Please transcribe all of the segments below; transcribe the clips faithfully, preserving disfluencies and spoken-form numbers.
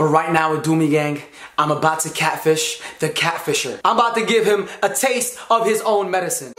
But right now with Doomie Gang, I'm about to catfish the catfisher. I'm about to give him a taste of his own medicine.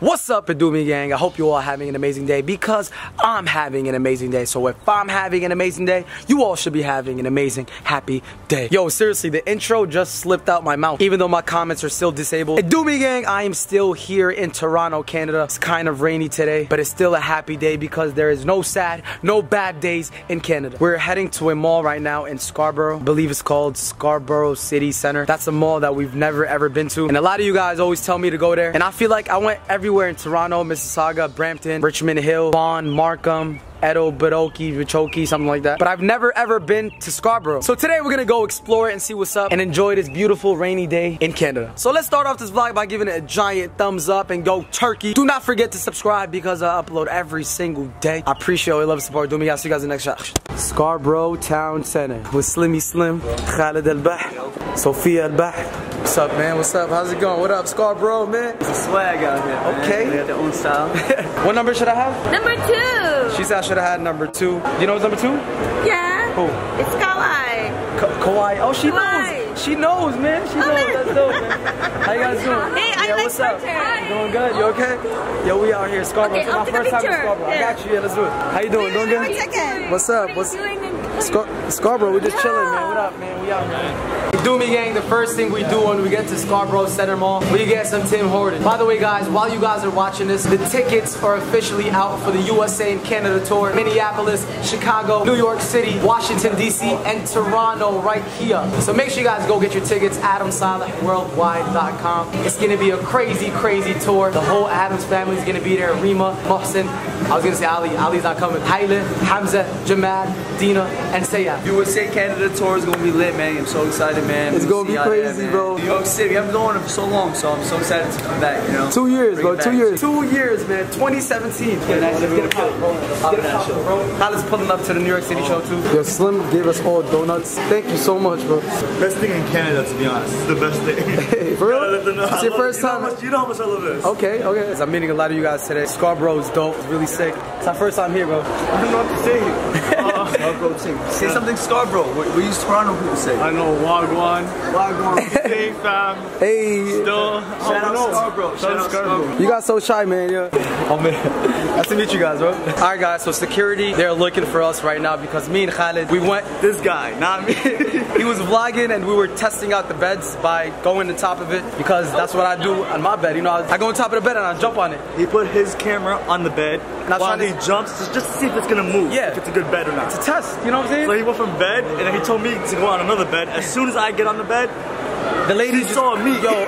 What's up, Doomie Gang? I hope you all are having an amazing day because I'm having an amazing day. So if I'm having an amazing day, you all should be having an amazing, happy day. Yo, seriously, the intro just slipped out my mouth, even though my comments are still disabled. At Doomie Gang, I am still here in Toronto, Canada. It's kind of rainy today, but it's still a happy day because there is no sad, no bad days in Canada. We're heading to a mall right now in Scarborough. I believe it's called Scarborough City Center. That's a mall that we've never ever been to, and a lot of you guys always tell me to go there, and I feel like I went everywhere in Toronto, Mississauga, Brampton, Richmond Hill, Vaughan, Markham, Edo, Bidoki, Vichoki, something like that. But I've never ever been to Scarborough. So today we're gonna go explore it and see what's up and enjoy this beautiful rainy day in Canada. So let's start off this vlog by giving it a giant thumbs up and go turkey. Do not forget to subscribe because I upload every single day. I appreciate all your love and support. Do me, I'll see you guys in the next shot. Scarborough Town Center with Slimmy Slim, Khaled al-Bah, Sophia al-Bah. What's up, man? What's up? How's it going? What up, Scarborough, man? It's a swag out here, man. Okay. We got their own style. What number should I have? Number two. She said I should have had number two. You know what's number two? Yeah. Who? It's Kawhi. Ka Kawhi. Oh, she Kawhi. knows. She knows, man. She oh, knows. Man. That's dope, man. How you guys doing? Hey, yeah, I like what's up? Hi. Doing good? You okay? Yo, we out here, Scarborough. Okay, I'll take my first time in Scarborough. Yeah. I got you. Yeah, let's do it. How you doing? Doing good? Second. What's up? What's Scar Scarborough? We just yeah. chilling, man. What up, man? We out, man. Doomie Gang, the first thing we do when we get to Scarborough Center Mall, we get some Tim Hortons. By the way, guys, while you guys are watching this, the tickets are officially out for the U S A and Canada tour. Minneapolis, Chicago, New York City, Washington, D C, and Toronto right here. So make sure you guys go get your tickets, Adam Saleh Worldwide dot com. It's going to be a crazy, crazy tour. The whole Adams family is going to be there. Rima, Mufsin, I was going to say Ali. Ali's not coming. Haile, Hamza, Jamal, Dina, and Sayah. U S A Canada tour is going to be lit, man. I'm so excited, man. Man, it's gonna be crazy, there, bro. New York City, I've been going on for so long, so I'm so excited to come back, you know? Two years, Bring bro, two years. Two years, man, twenty seventeen. Let's get it poppin', bro. Khaled's pulling up to the New York City oh. show, too. Yo, Slim gave us all donuts. Thank you so much, bro. Best thing in Canada, to be honest. It's the best thing. Hey, for real? It's your first time. You know, much, you know how much I love this. Okay, okay. So I'm meeting a lot of you guys today. Scarborough's dope. It's really sick. It's our first time here, bro. I don't know what to say. uh, Scarborough team. Say yeah. something Scarborough. What, what you Toronto people say? I know, Wagwan. One. Hey, fam. Hey. Still. Shout out Scarborough. Shout out Scarborough. You guys so shy, man. Yeah. Oh, man. Nice to meet you guys, bro. Alright, guys. So security, they're looking for us right now because me and Khaled, we went. This guy, not me. He was vlogging and we were testing out the beds by going to top of it because that's what I do on my bed. You know, I go on top of the bed and I jump on it. He put his camera on the bed and while he jumps to just to see if it's going to move. Yeah. If it's a good bed or not. It's a test. You know what I'm saying? So he went from bed and then he told me to go on another bed. As soon as I I get on the bed, the lady just, saw me, yo.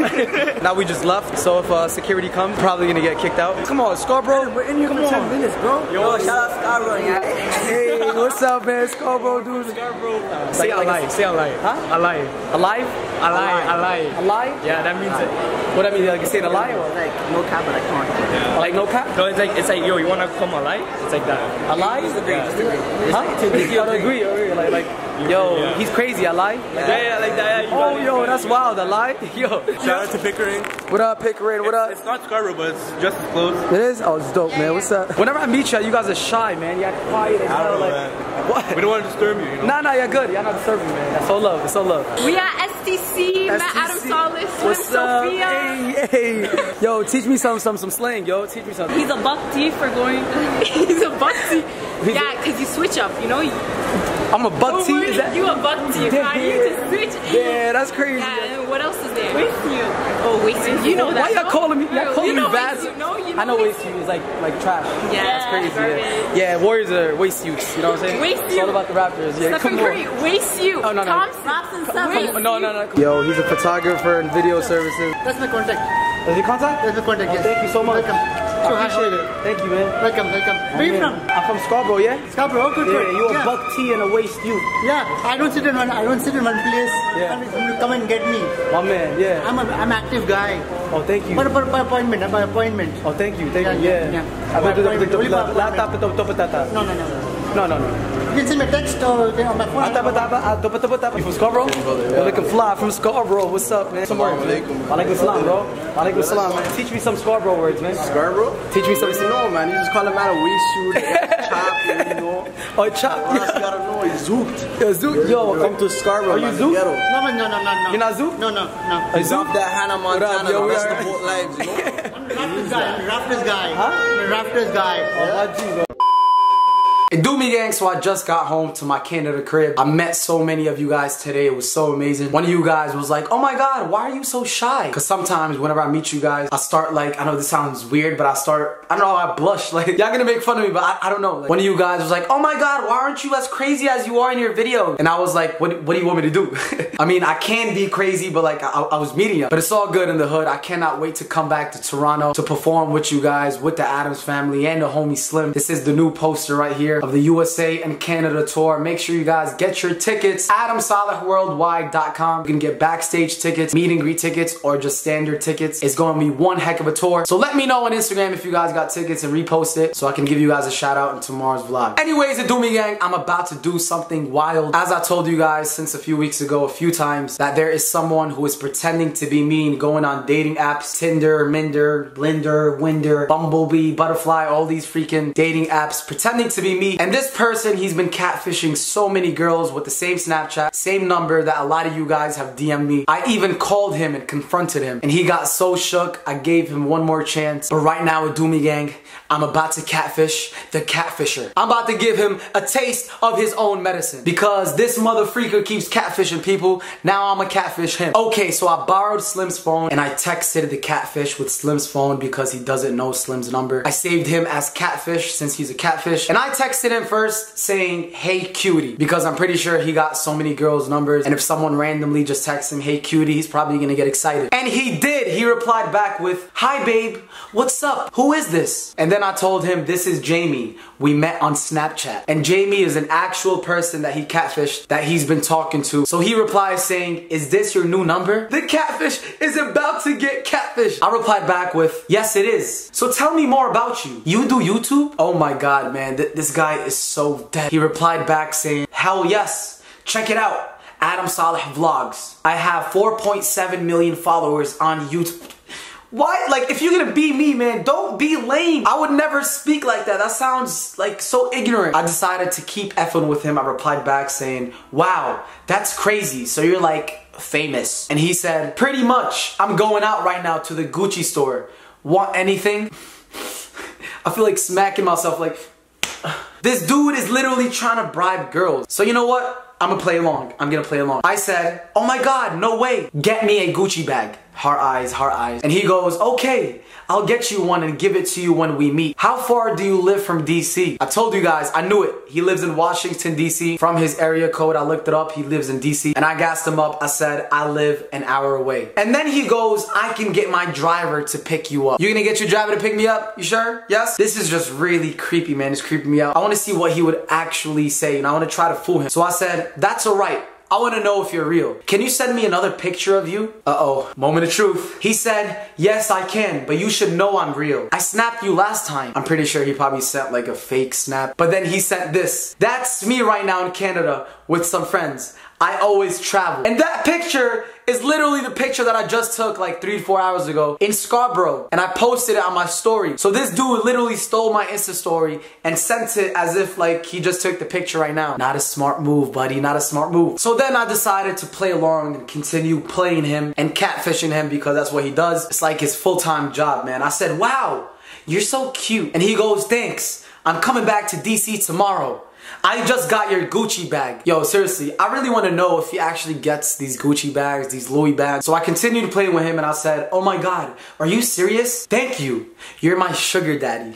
Now we just left, so if uh, security comes, probably gonna get kicked out. Come on, Scarborough. Man, we're in here for ten minutes, bro. Yo, yo, shout out Scarborough, yeah. Hey, what's up, man? Scarborough, dude. Scarborough. Like, say alive. Like, say alive. Huh? Alive. Alive? Alive. Alive. Alive? Yeah, that means alive. It. What that means, like, say it alive? Or? Like, no cap, but like, come on. Yeah. Like, no cap? No, it's like, it's like, yo, you wanna come alive? It's like that. Alive? Just agree, yeah. just agree. Huh? Just agree. I agree, agree. Like, like. Yo, yeah. he's crazy, I lie. Like, yeah, yeah, like that. Yeah, oh, yo, that's wild, I lie. Yo. Shout out to Pickering. What up, Pickering? What up? It's, it's not Scarborough, but it's just as close. It is? Oh, it's dope, man. What's up? Whenever I meet you, you guys are shy, man. You're quiet. And I don't know, like, man. What? We don't want to disturb you, you know? Nah, nah, you're good. You're not disturbing, man. That's all love. It's all love. We are S T C, Matt Adam Solis, What's Sophia. Up? Hey, hey. Yo, teach me some, some, some slang, yo. Teach me something. He's a buck D for going. He's a buck D. Yeah, because you switch up, you know? I'm a buck T. Is that? You a buck T. Yeah. You just switch. Yeah, that's crazy. Yeah, and what else is there? Waste you. Oh, waste you. You know Why that. Why y'all no? calling me? Y'all calling you know me bad? You know, you know I know waste you is like like trash. Yeah, yeah that's crazy. Perfect. Yeah, yeah. Warriors are waste you. You know what I'm saying? Waste you. It's all about the Raptors. Yeah, Stephen come Curry, on. Waste you. Oh no no. Thompson, no no no. Yo, he's a photographer and video services. That's my contact. Is your contact? That's my contact. Oh, yes. Thank you so much. Welcome. So I appreciate it. Thank you, man. Welcome, welcome. Oh, Where are you from? I'm from Scarborough, yeah? Scarborough, good yeah, you a yeah. buck tea and a waste you. Yeah, I don't sit in one I don't sit in one place. Yeah. You come and get me. My man, yeah. I'm a, I'm an active guy. Oh, thank you. By, by, by appointment, by appointment. Oh, thank you, thank yeah, you. Yeah. yeah. yeah. I'm going to the No, no, no. No, no, no. You can send me a text or on my phone. You from Scarborough? You're looking fly from Scarborough. What's up, man? Assalamualaikum. Alaikum salam, bro. Alaikum salam. Teach me some Scarborough words, man. Scarborough? Teach me something. No, man. You just call him out of waste you. chopped, you know. Oh, chopped. I gotta know. He's zooped. Yo, zooped. Yo, come to Scarborough. Are you zooped? No, no, no, no, no. You're not zooped? No, no, no. I zooped that Hannah Montana. Yo, we are both lives, you know. I'm the rafters guy. I'm the rafters guy. Huh? I'm the rafters guy. Oh, my Jesus. Doomie Gang, so I just got home to my Canada crib. I met so many of you guys today, it was so amazing. One of you guys was like, oh my god, why are you so shy? Because sometimes whenever I meet you guys, I start like, I know this sounds weird, but I start, I don't know, I blush. Like, y'all gonna make fun of me, but I, I don't know. Like, one of you guys was like, oh my god, why aren't you as crazy as you are in your video? And I was like, what, what do you want me to do? I mean, I can be crazy, but like, I, I was meeting y'all. But it's all good in the hood. I cannot wait to come back to Toronto to perform with you guys, with the Adams family and the homie Slim. This is the new poster right here of the U S A and Canada tour. Make sure you guys get your tickets. Adam Saleh Worldwide dot com. You can get backstage tickets, meet and greet tickets, or just standard tickets. It's gonna be one heck of a tour. So let me know on Instagram if you guys got tickets and repost it so I can give you guys a shout out in tomorrow's vlog. Anyways, the Doomie Gang, I'm about to do something wild. As I told you guys since a few weeks ago, a few times, that there is someone who is pretending to be mean, going on dating apps, Tinder, Minder, Blinder, Winder, Bumblebee, Butterfly, all these freaking dating apps, pretending to be mean. And this person, he's been catfishing so many girls with the same Snapchat, same number that a lot of you guys have D M'd me. I even called him and confronted him, and he got so shook. I gave him one more chance. But right now with Doomie Gang, I'm about to catfish the catfisher. I'm about to give him a taste of his own medicine, because this motherfreaker keeps catfishing people. Now I'm gonna catfish him. Okay, so I borrowed Slim's phone and I texted the catfish with Slim's phone because he doesn't know Slim's number. I saved him as catfish since he's a catfish, and I texted texted him first saying, hey cutie, because I'm pretty sure he got so many girls' numbers, and if someone randomly just texts him, hey cutie, he's probably gonna get excited. And he did. He replied back with, hi babe, what's up? Who is this? And then I told him, this is Jamie. We met on Snapchat. And Jamie is an actual person that he catfished, that he's been talking to. So he replies saying, is this your new number? The catfish is about to get catfished. I replied back with, yes it is. So tell me more about you. You do YouTube? Oh my god, man, Th this guy is so dead. He replied back saying, hell yes, check it out, Adam Saleh Vlogs. I have four point seven million followers on YouTube. Why? Like, if you're gonna be me, man, don't be lame. I would never speak like that. That sounds like so ignorant. I decided to keep effing with him. I replied back saying, wow, that's crazy. So you're like famous? And he said, pretty much. I'm going out right now to the Gucci store. Want anything? I feel like smacking myself like, this dude is literally trying to bribe girls. So you know what? I'm gonna play along. I'm gonna play along. I said, oh my god, no way. Get me a Gucci bag. Heart eyes, heart eyes. And he goes, okay, I'll get you one and give it to you when we meet. How far do you live from D C? I told you guys, I knew it. He lives in Washington, D C. From his area code, I looked it up. He lives in D C. And I gassed him up. I said, I live an hour away. And then he goes, I can get my driver to pick you up. You're gonna get your driver to pick me up? You sure? Yes? This is just really creepy, man. It's creeping me out. I wanna see what he would actually say, and I wanna try to fool him. So I said, that's all right. I want to know if you're real. Can you send me another picture of you? Uh-oh, moment of truth. He said, yes, I can, but you should know I'm real. I snapped you last time. I'm pretty sure he probably sent like a fake snap, but then he sent this. That's me right now in Canada with some friends. I always travel. And that picture is literally the picture that I just took like three to four hours ago in Scarborough, and I posted it on my story. So this dude literally stole my Insta story and sent it as if like he just took the picture right now. Not a smart move, buddy, not a smart move. So then I decided to play along and continue playing him and catfishing him, because that's what he does. It's like his full-time job, man. I said, wow, you're so cute. And he goes, thanks, I'm coming back to D C tomorrow. I just got your Gucci bag. Yo, seriously, I really want to know if he actually gets these Gucci bags, these Louis bags. So I continued playing with him, and I said, oh my god, are you serious? Thank you. You're my sugar daddy.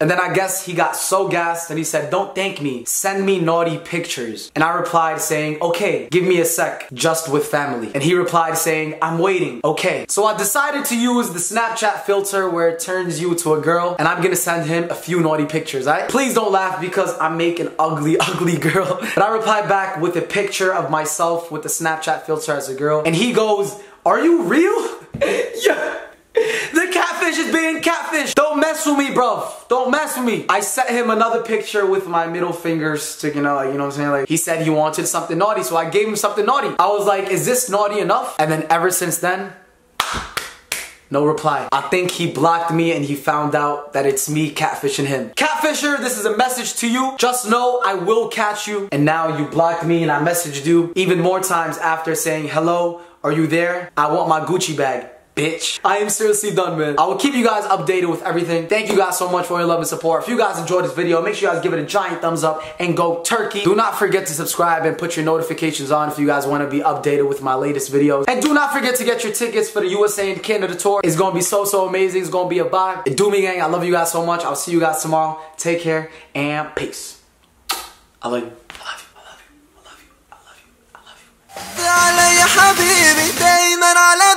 And then I guess he got so gassed and he said, don't thank me. Send me naughty pictures. And I replied saying, okay, give me a sec, just with family. And he replied saying, I'm waiting. Okay. So I decided to use the Snapchat filter where it turns you to a girl, and I'm going to send him a few naughty pictures, alright? Please don't laugh because I'm making ugly, ugly girl. But I replied back with a picture of myself with the Snapchat filter as a girl. And he goes, are you real? Yeah. The catfish is being catfished. Don't mess with me, bruv. Don't mess with me. I sent him another picture with my middle finger sticking out, like, you know what I'm saying? Like, he said he wanted something naughty, so I gave him something naughty. I was like, is this naughty enough? And then ever since then, No reply. I think he blocked me and he found out that it's me catfishing him. Catfisher, this is a message to you. Just know I will catch you. And now you blocked me and I messaged you even more times after saying, hello, are you there? I want my Gucci bag. Bitch. I am seriously done, man. I will keep you guys updated with everything. Thank you guys so much for your love and support. If you guys enjoyed this video, make sure you guys give it a giant thumbs up and go turkey. Do not forget to subscribe and put your notifications on if you guys want to be updated with my latest videos. And do not forget to get your tickets for the U S A and Canada tour. It's going to be so, so amazing. It's going to be a vibe. Doomie Gang, I love you guys so much. I'll see you guys tomorrow. Take care and peace. I love you. I love you. I love you. I love you. I love you.